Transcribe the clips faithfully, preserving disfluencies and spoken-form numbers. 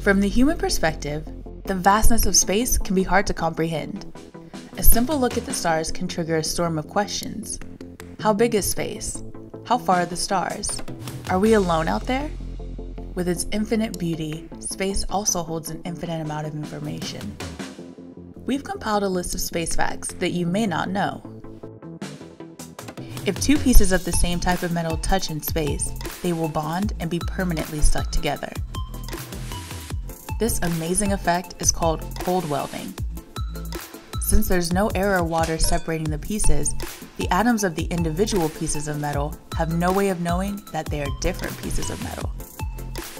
From the human perspective, the vastness of space can be hard to comprehend. A simple look at the stars can trigger a storm of questions. How big is space? How far are the stars? Are we alone out there? With its infinite beauty, space also holds an infinite amount of information. We've compiled a list of space facts that you may not know. If two pieces of the same type of metal touch in space, they will bond and be permanently stuck together. This amazing effect is called cold welding. Since there's no air or water separating the pieces, the atoms of the individual pieces of metal have no way of knowing that they are different pieces of metal.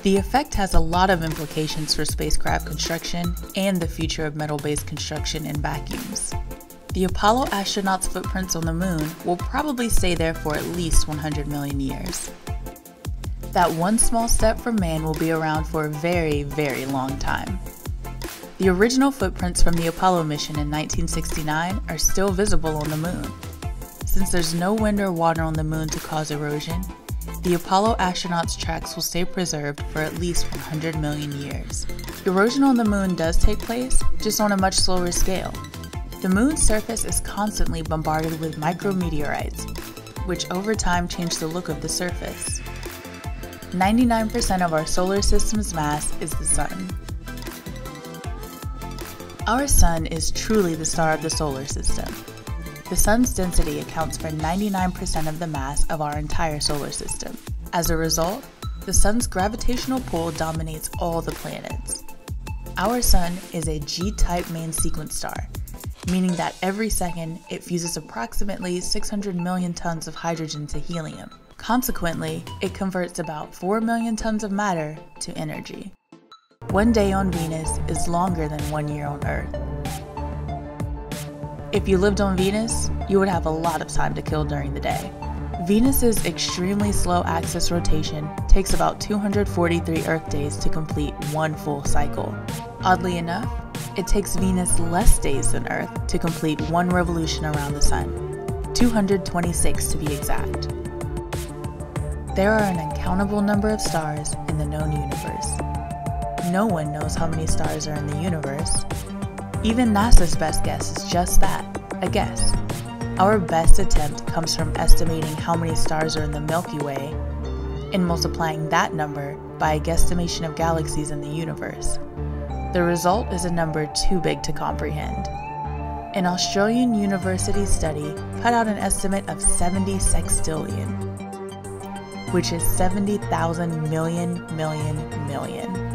The effect has a lot of implications for spacecraft construction and the future of metal-based construction in vacuums. The Apollo astronauts' footprints on the moon will probably stay there for at least one hundred million years. That one small step from man will be around for a very, very long time. The original footprints from the Apollo mission in nineteen sixty-nine are still visible on the moon. Since there's no wind or water on the moon to cause erosion, the Apollo astronauts' tracks will stay preserved for at least one hundred million years. Erosion on the moon does take place, just on a much slower scale. The moon's surface is constantly bombarded with micrometeorites, which over time change the look of the surface. ninety-nine percent of our solar system's mass is the sun. Our sun is truly the star of the solar system. The sun's density accounts for ninety-nine percent of the mass of our entire solar system. As a result, the sun's gravitational pull dominates all the planets. Our sun is a G type main sequence star, meaning that every second it fuses approximately six hundred million tons of hydrogen to helium. Consequently, it converts about four million tons of matter to energy. One day on Venus is longer than one year on Earth. If you lived on Venus, you would have a lot of time to kill during the day. Venus's extremely slow axis rotation takes about two hundred forty-three Earth days to complete one full cycle. Oddly enough, it takes Venus less days than Earth to complete one revolution around the sun, two hundred twenty-six to be exact. There are an uncountable number of stars in the known universe. No one knows how many stars are in the universe. Even NASA's best guess is just that, a guess. Our best attempt comes from estimating how many stars are in the Milky Way and multiplying that number by a guesstimation of galaxies in the universe. The result is a number too big to comprehend. An Australian university study put out an estimate of seventy sextillion, which is seventy thousand million million million.